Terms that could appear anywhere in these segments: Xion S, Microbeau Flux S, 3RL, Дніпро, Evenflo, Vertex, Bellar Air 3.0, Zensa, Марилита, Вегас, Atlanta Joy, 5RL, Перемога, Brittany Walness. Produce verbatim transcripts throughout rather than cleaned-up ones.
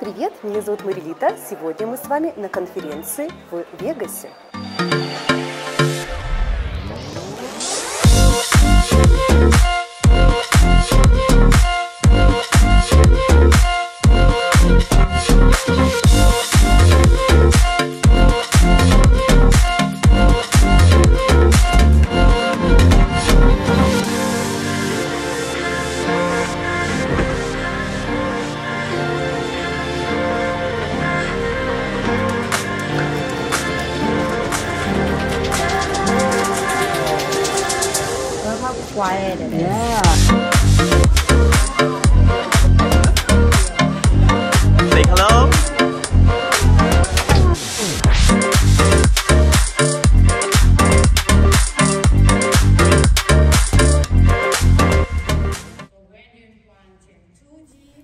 Привет, меня зовут Марилита. Сегодня мы с вами на конференции в Вегасе. Quiet it is. Yeah. Say hello.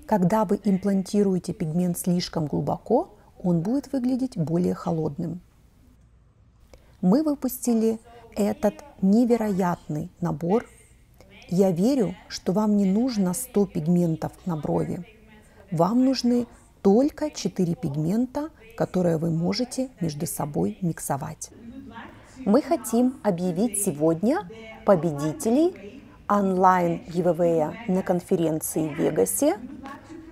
Когда вы имплантируете пигмент слишком глубоко, он будет выглядеть более холодным. Мы выпустили этот невероятный набор. Я верю, что вам не нужно сто пигментов на брови. Вам нужны только четыре пигмента, которые вы можете между собой миксовать. Мы хотим объявить сегодня победителей онлайн гивэвэя на конференции в Вегасе.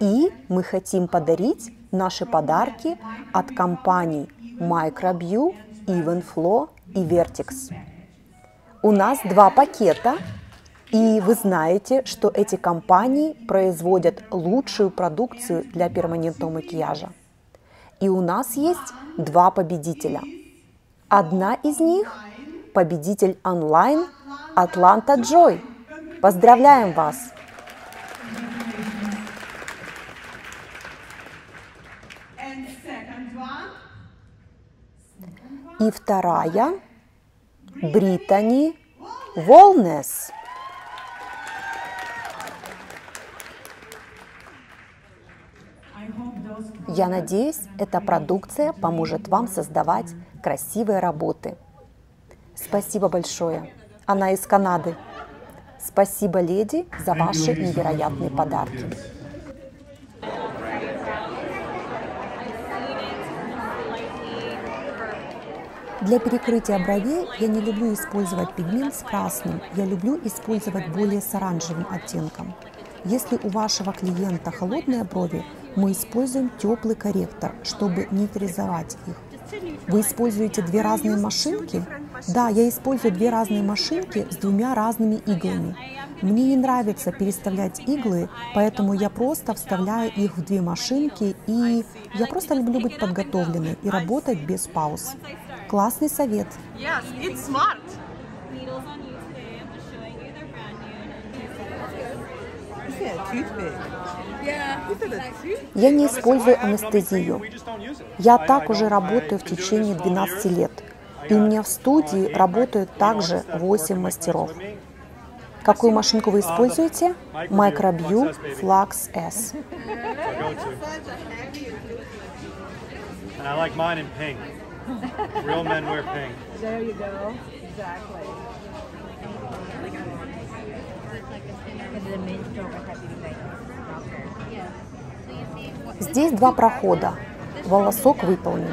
И мы хотим подарить наши подарки от компаний Microbeau, Evenflo и Vertex. У нас два пакета. И вы знаете, что эти компании производят лучшую продукцию для перманентного макияжа. И у нас есть два победителя. Одна из них – победитель онлайн Atlanta Joy. Поздравляем вас! И вторая – Brittany Walness. Я надеюсь, эта продукция поможет вам создавать красивые работы. Спасибо большое. Она из Канады. Спасибо, леди, за ваши невероятные подарки. Для перекрытия бровей я не люблю использовать пигмент с красным. Я люблю использовать более с оранжевым оттенком. Если у вашего клиента холодные брови, мы используем теплый корректор, чтобы нейтрализовать их. Вы используете две разные машинки? Да, я использую две разные машинки с двумя разными иглами. Мне не нравится переставлять иглы, поэтому я просто вставляю их в две машинки, и я просто люблю быть подготовленной и работать без пауз. Классный совет! Я не использую анестезию. Я так уже работаю в течение двенадцати лет. И у меня в студии работают также восемь мастеров. Какую машинку вы используете? Microbeau Flux S. Здесь два прохода. Волосок выполнен.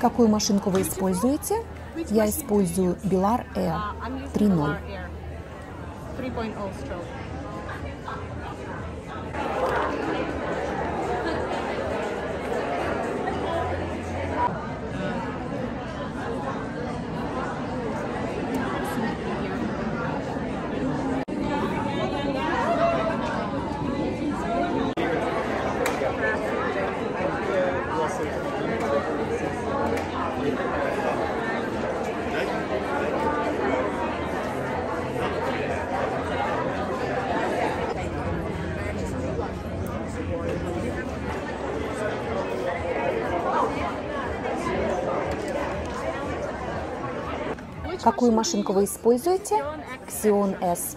Какую машинку вы используете? Я использую Bellar Air три ноль. Какую машинку вы используете? Xion S.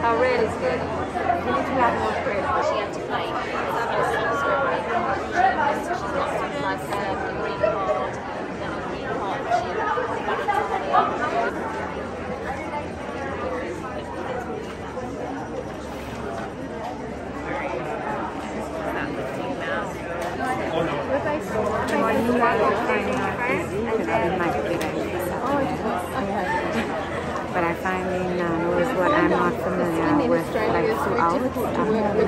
How red is good? You need to have more grit. She had to fight. She's got some black hair, green gold, and a green heart. She had to fight. But I finally know is what I'm not familiar with, like two hours. I've never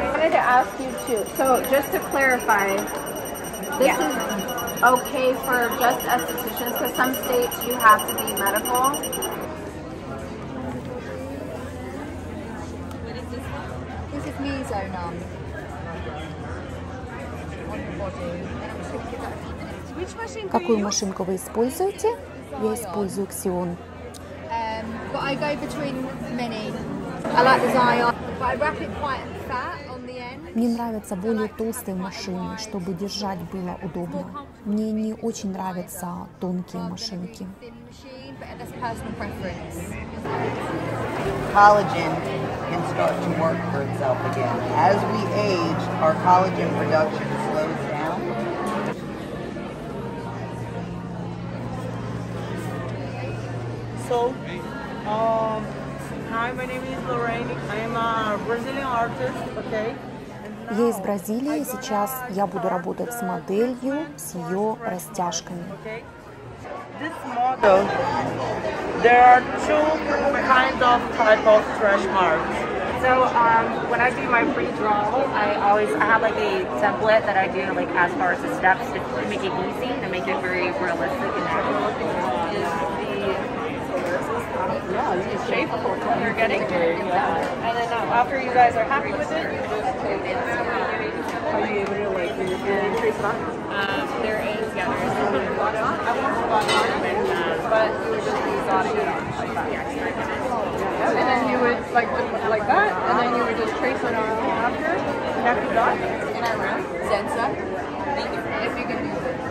I wanted to ask you too. So just to clarify, this yeah. is okay for just estheticians because some states you have to be medical. Mesonom Какую машинку вы используете? Я использую Xion. Мне нравятся более толстые машины, чтобы держать было удобно. Мне не очень нравятся тонкие машинки. Collagen can start to work for itself again. As we age, our collagen production slows down. So, um, hi, my name is Lorraine. I am a Brazilian artist, okay? Я из Бразилии, сейчас я буду работать с моделью, с ее растяжками. This model, there are two kinds of type of stretch marks. So um, when I do my pre-draw, I always I have like a template that I do like as far as the steps to make it easy and to make it very realistic and natural. Is the shape you're getting, and then after you guys are happy with it, you just take it. Are you able to like increase that? Um, there is yeah, there is. I want to spot on it, but you would just use on it, like that. And then you would, like, like that, and then you would just trace it on after, and after that, in our room, Zensa, thank you, if you can do it. So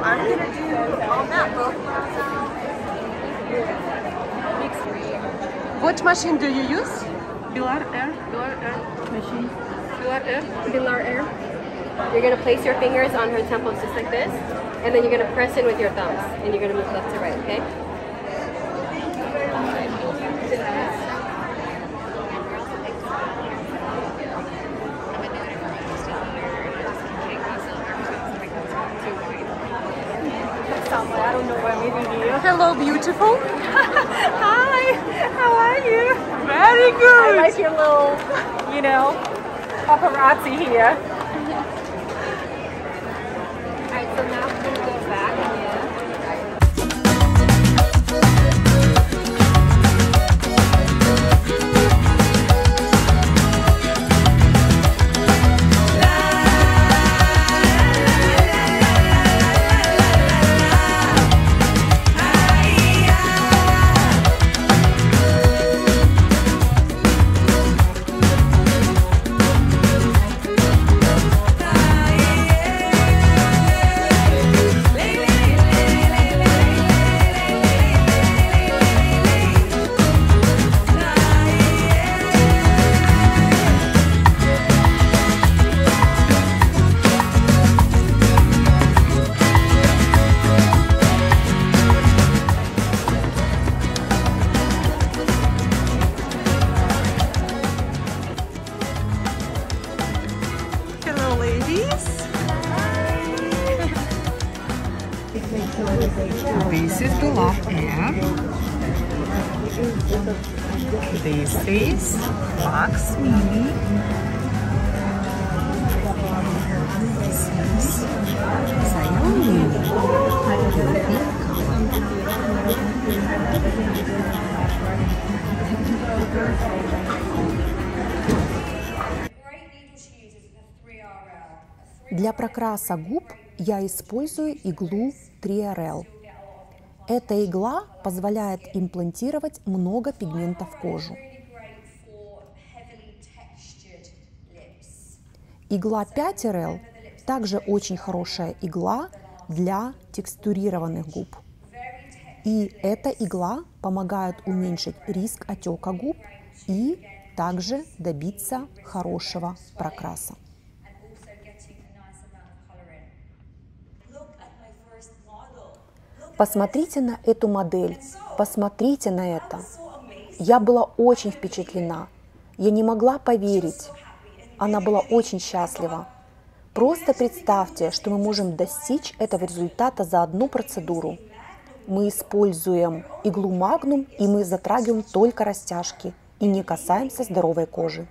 I'm going to do all that, both hands. What machine do you use? Bellar Air, Bellar Air machine. Bellar Air? Bellar Air. You're going to place your fingers on her temples just like this, and then you're going to press in with your thumbs, and you're going to move left to right, okay? Hello, beautiful. Hi, how are you? Very good. I like your little, you know, paparazzi here. This is Bellar Air. This is Flux Mini. This is Xion Mini. Для прокраса губ я использую иглу три эр эл. Эта игла позволяет имплантировать много пигмента в кожу. Игла пять эр эл также очень хорошая игла для текстурированных губ. И эта игла помогает уменьшить риск отека губ и также добиться хорошего прокраса. Посмотрите на эту модель, посмотрите на это. Я была очень впечатлена, я не могла поверить. Она была очень счастлива. Просто представьте, что мы можем достичь этого результата за одну процедуру. Мы используем иглу Magnum, и мы затрагиваем только растяжки и не касаемся здоровой кожи.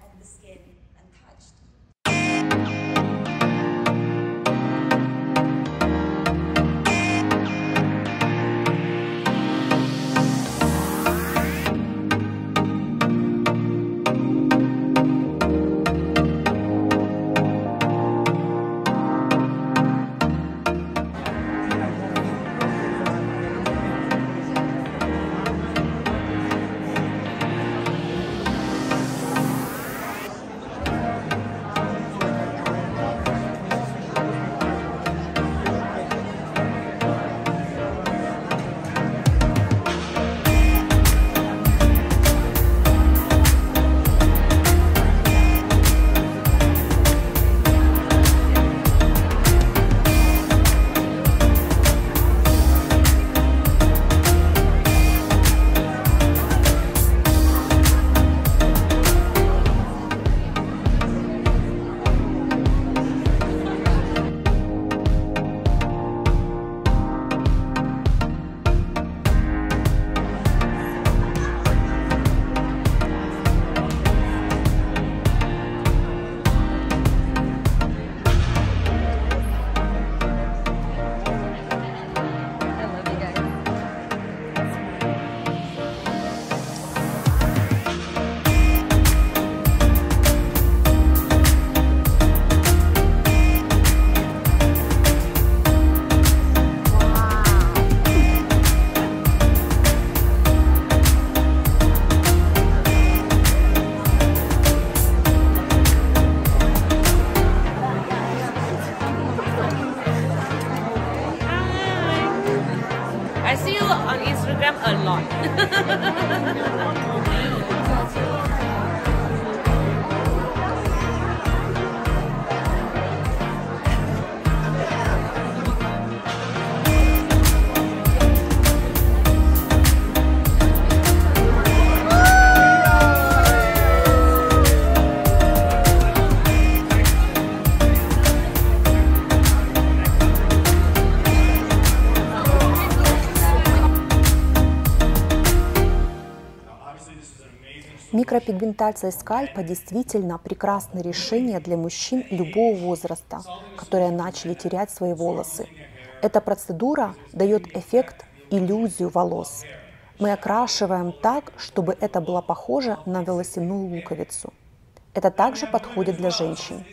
Микропигментация скальпа действительно прекрасное решение для мужчин любого возраста, которые начали терять свои волосы. Эта процедура дает эффект иллюзию волос. Мы окрашиваем так, чтобы это было похоже на волосяную луковицу. Это также подходит для женщин.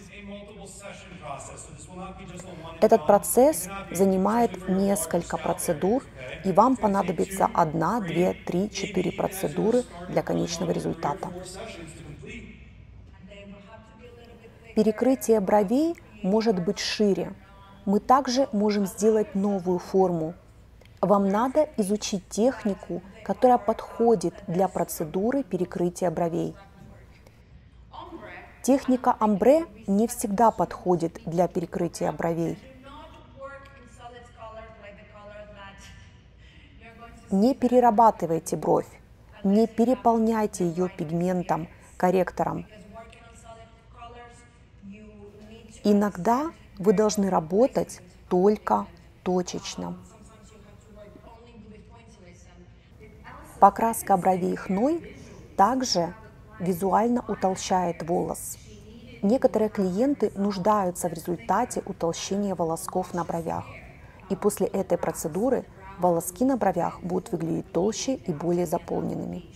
Этот процесс занимает несколько процедур, и вам понадобится одна, две, три, четыре процедуры для конечного результата. Перекрытие бровей может быть шире. Мы также можем сделать новую форму. Вам надо изучить технику, которая подходит для процедуры перекрытия бровей. Техника омбре не всегда подходит для перекрытия бровей. Не перерабатывайте бровь, не переполняйте ее пигментом, корректором. Иногда вы должны работать только точечно. Покраска бровей хной также визуально утолщает волос. Некоторые клиенты нуждаются в результате утолщения волосков на бровях. И после этой процедуры волоски на бровях будут выглядеть толще и более заполненными.